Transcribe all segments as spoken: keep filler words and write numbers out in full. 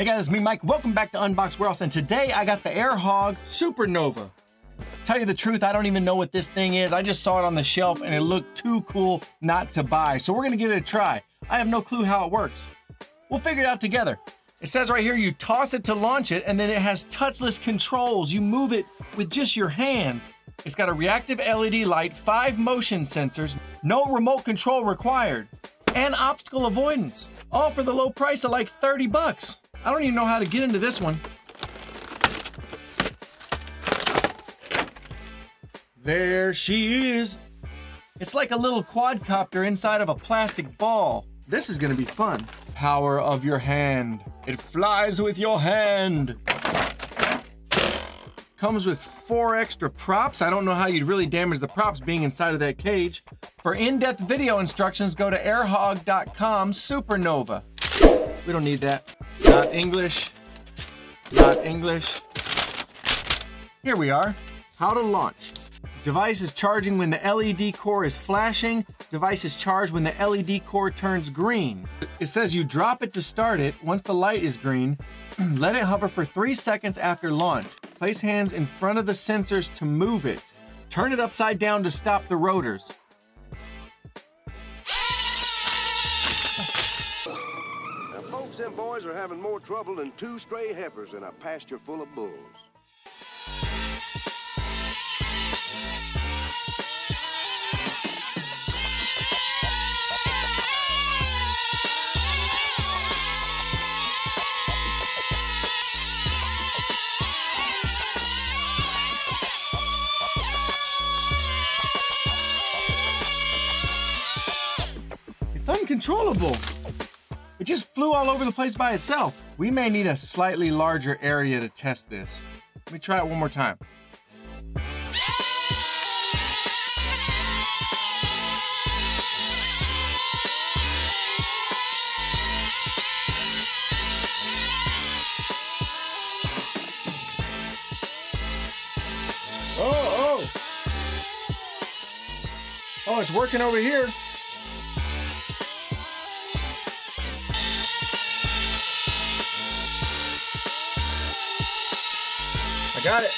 Hey guys, it's me, Mike. Welcome back to Unbox Warehouse, and today I got the Air Hogs Supernova. Tell you the truth, I don't even know what this thing is. I just saw it on the shelf and it looked too cool not to buy, so we're gonna give it a try. I have no clue how it works. We'll figure it out together. It says right here, you toss it to launch it, and then it has touchless controls. You move it with just your hands. It's got a reactive L E D light, five motion sensors, no remote control required, and obstacle avoidance. All for the low price of like thirty bucks. I don't even know how to get into this one. There she is. It's like a little quadcopter inside of a plastic ball. This is gonna be fun. Power of your hand. It flies with your hand. Comes with four extra props. I don't know how you'd really damage the props being inside of that cage. For in-depth video instructions, go to air hog dot com Supernova. We don't need that. Not English. Not English. Here we are. How to launch. Device is charging when the L E D core is flashing. Device is charged when the L E D core turns green. It says you drop it to start it. Once the light is green, let it hover for three seconds after launch. Place hands in front of the sensors to move it. Turn it upside down to stop the rotors. Now folks, them boys are having more trouble than two stray heifers in a pasture full of bulls. Uncontrollable. It just flew all over the place by itself. We may need a slightly larger area to test this. Let me try it one more time. Oh, oh. Oh, it's working over here. I got it.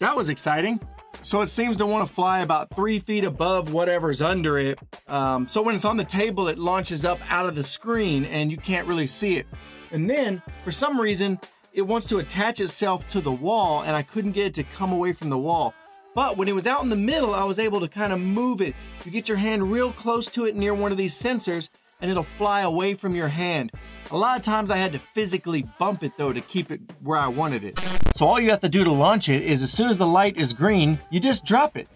That was exciting. So it seems to want to fly about three feet above whatever's under it. Um, so when it's on the table, it launches up out of the screen and you can't really see it. And then for some reason, it wants to attach itself to the wall and I couldn't get it to come away from the wall. But when it was out in the middle, I was able to kind of move it. You get your hand real close to it near one of these sensors and it'll fly away from your hand. A lot of times I had to physically bump it though to keep it where I wanted it. So all you have to do to launch it is as soon as the light is green, you just drop it.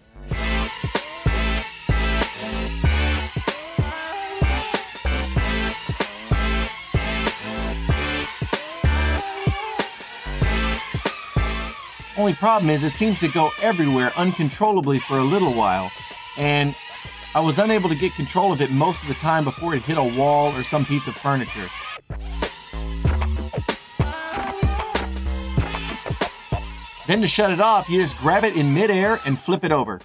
Only problem is it seems to go everywhere uncontrollably for a little while, and I was unable to get control of it most of the time before it hit a wall or some piece of furniture. Then to shut it off, you just grab it in midair and flip it over.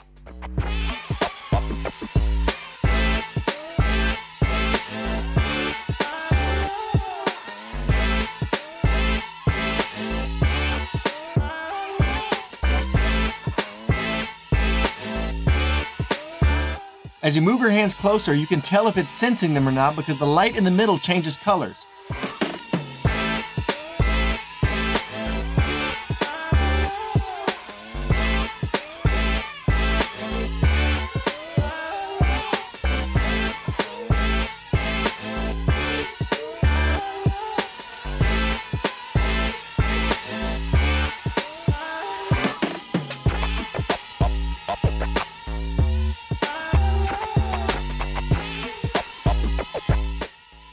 As you move your hands closer, you can tell if it's sensing them or not because the light in the middle changes colors.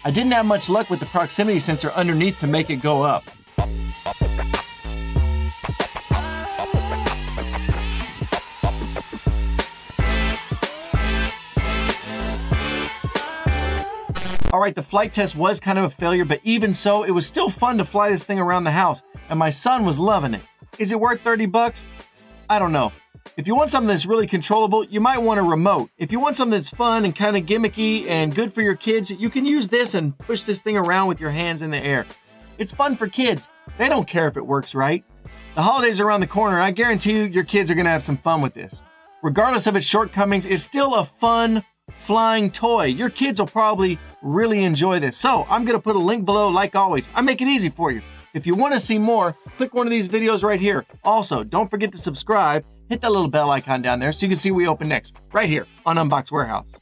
I didn't have much luck with the proximity sensor underneath to make it go up. All right, the flight test was kind of a failure, but even so, it was still fun to fly this thing around the house, and my son was loving it. Is it worth thirty bucks? I don't know. If you want something that's really controllable, you might want a remote. If you want something that's fun and kind of gimmicky and good for your kids, you can use this and push this thing around with your hands in the air. It's fun for kids. They don't care if it works right. The holidays are around the corner. I guarantee you your kids are going to have some fun with this. Regardless of its shortcomings, it's still a fun flying toy. Your kids will probably really enjoy this. So I'm going to put a link below like always. I make it easy for you. If you want to see more, click one of these videos right here. Also, don't forget to subscribe. Hit that little bell icon down there so you can see what we open next, right here on Unbox Warehouse.